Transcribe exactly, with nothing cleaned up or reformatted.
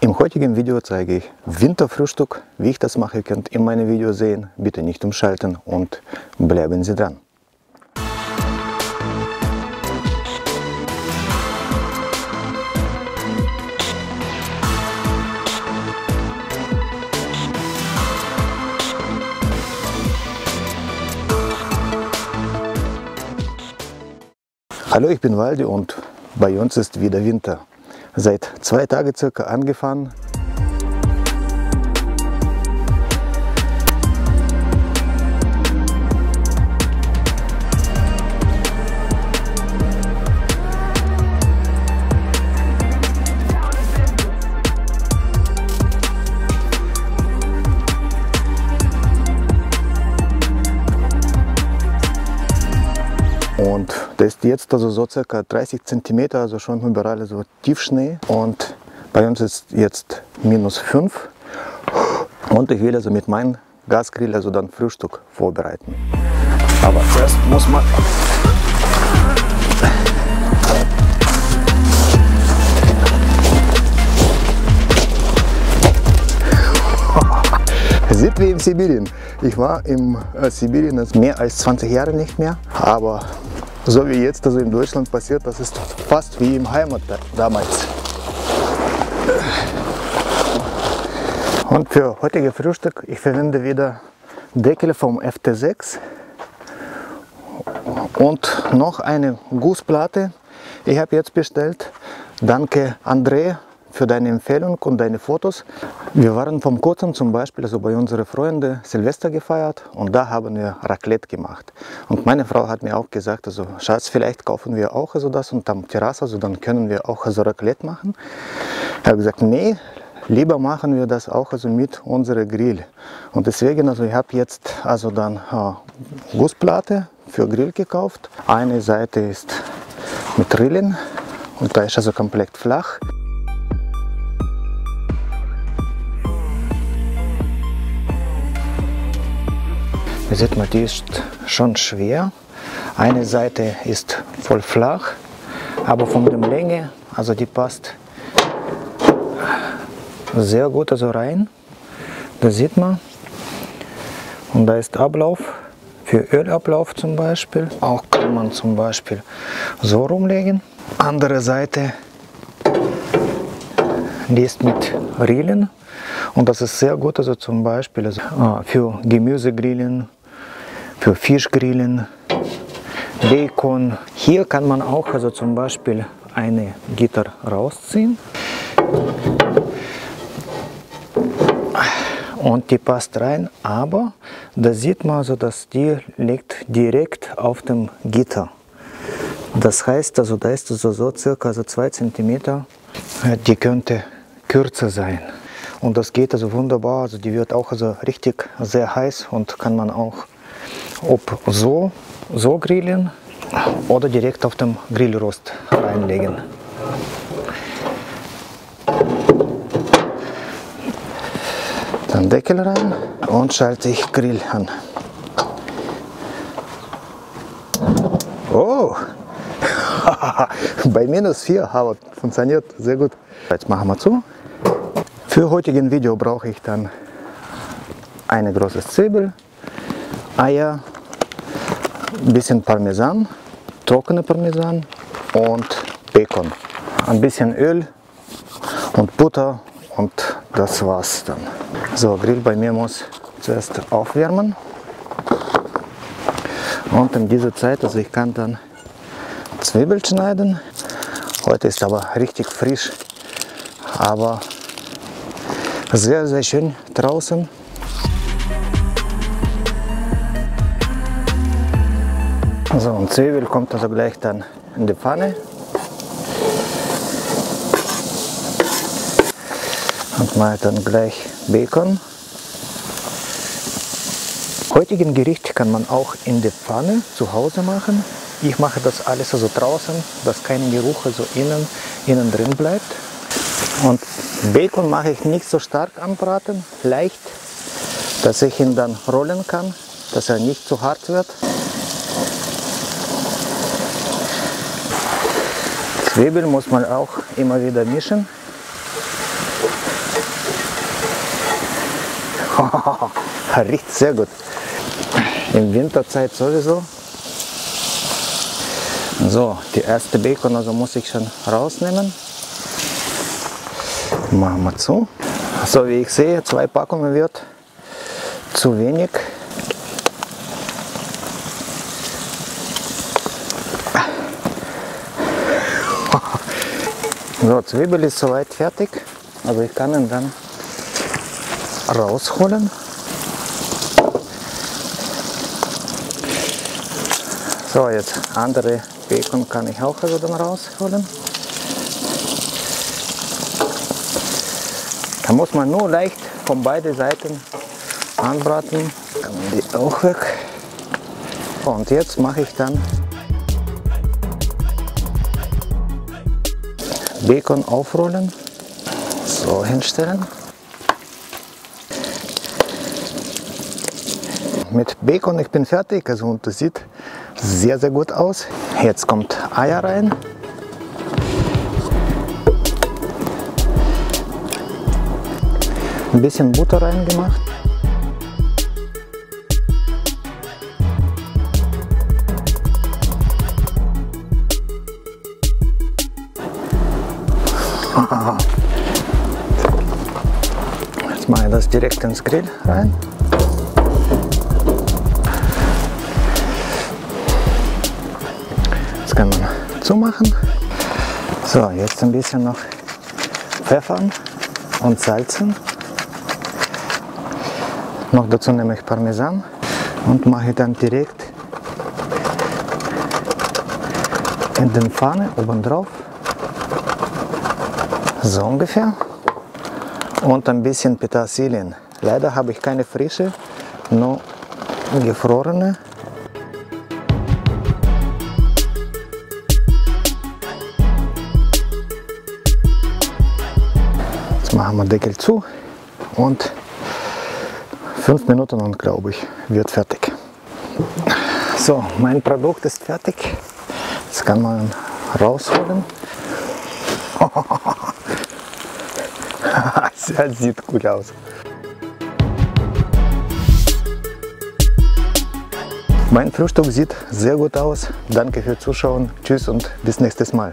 Im heutigen Video zeige ich Winterfrühstück. Wie ich das mache, könnt ihr in meinem Video sehen. Bitte nicht umschalten und bleiben Sie dran. Hallo, ich bin Waldi und bei uns ist wieder Winter. Seit zwei Tagen circa angefangen. Und das ist jetzt also so circa dreißig Zentimeter, also schon überall so Tiefschnee. Und bei uns ist jetzt minus fünf. Und ich will also mit meinem Gasgrill also dann Frühstück vorbereiten. Aber zuerst muss man... Sieht wie in Sibirien. Ich war in Sibirien mehr als zwanzig Jahre nicht mehr, aber so wie jetzt also in Deutschland passiert, das ist fast wie im Heimat damals. Und für heutige Frühstück, ich verwende wieder Deckel vom F T sechs und noch eine Gussplatte. Ich habe jetzt bestellt. Danke André für deine Empfehlung und deine Fotos. Wir waren vor kurzem zum Beispiel also bei unseren Freunden Silvester gefeiert und da haben wir Raclette gemacht. Und meine Frau hat mir auch gesagt, also Schatz, vielleicht kaufen wir auch also das und am Terrasse, also dann können wir auch also Raclette machen. Ich habe gesagt, nee, lieber machen wir das auch also mit unserem Grill. Und deswegen, also ich habe jetzt also dann äh, Gussplatte für Grill gekauft. Eine Seite ist mit Rillen und da ist also komplett flach. Ihr seht mal, die ist schon schwer. Eine Seite ist voll flach, aber von der Länge, also die passt sehr gut also rein. Das sieht man. Und da ist Ablauf für Ölablauf zum Beispiel. Auch kann man zum Beispiel so rumlegen. Andere Seite, die ist mit Rillen und das ist sehr gut, also zum Beispiel also für Gemüsegrillen, für Fischgrillen, Bacon. Hier kann man auch also zum Beispiel eine Gitter rausziehen und die passt rein, aber da sieht man also, dass die liegt direkt auf dem Gitter. Das heißt also, da ist also so circa so zwei Zentimeter, die könnte kürzer sein. Und das geht also wunderbar, also die wird auch also richtig sehr heiß und kann man auch ob so, so grillen oder direkt auf dem Grillrost reinlegen. Dann Deckel rein und schalte ich Grill an. Oh! Bei minus vier hat funktioniert sehr gut. Jetzt machen wir zu. Für heutigen Video brauche ich dann eine große Zwiebel, Eier, ein bisschen Parmesan, trockene Parmesan und Bacon, ein bisschen Öl und Butter und das war's dann. So, Grill bei mir muss zuerst aufwärmen und in dieser Zeit, also ich kann dann Zwiebel schneiden. Heute ist aber richtig frisch, aber sehr, sehr schön draußen. So, und Zwiebel kommt also gleich dann in die Pfanne. Und mal dann gleich Bacon. Heutigen Gericht kann man auch in der Pfanne zu Hause machen. Ich mache das alles also draußen, dass kein Geruch also innen, innen drin bleibt. Und Bacon mache ich nicht so stark anbraten, leicht, dass ich ihn dann rollen kann, dass er nicht zu hart wird. Zwiebeln muss man auch immer wieder mischen. Riecht sehr gut. Im Winterzeit sowieso. So, die erste Bacon, also muss ich schon rausnehmen. Machen wir zu. So, wie ich sehe, zwei Packungen wird zu wenig. So, Zwiebel ist soweit fertig, aber ich kann ihn dann rausholen. So, jetzt andere Bacon kann ich auch also dann rausholen. Da muss man nur leicht von beiden Seiten anbraten. Kann man die auch weg. Und jetzt mache ich dann Bacon aufrollen, so hinstellen. Mit Bacon ich bin fertig, also und das sieht sehr sehr gut aus. Jetzt kommt Eier rein. Ein bisschen Butter rein gemacht. Jetzt mache ich das direkt ins Grill rein. Jetzt kann man zumachen. So, jetzt ein bisschen noch pfeffern und salzen. Noch dazu nehme ich Parmesan und mache dann direkt in den Pfanne oben drauf. So ungefähr. Und ein bisschen Petersilien. Leider habe ich keine frische, nur gefrorene. Jetzt machen wir den Deckel zu und fünf Minuten und glaube ich wird fertig. So, mein Produkt ist fertig. Das kann man rausholen. Das sieht gut aus. Mein Frühstück sieht sehr gut aus. Danke fürs Zuschauen. Tschüss und bis nächstes Mal.